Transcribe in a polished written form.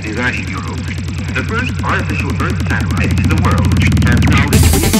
designing Europe. The first artificial Earth satellite in the world has now been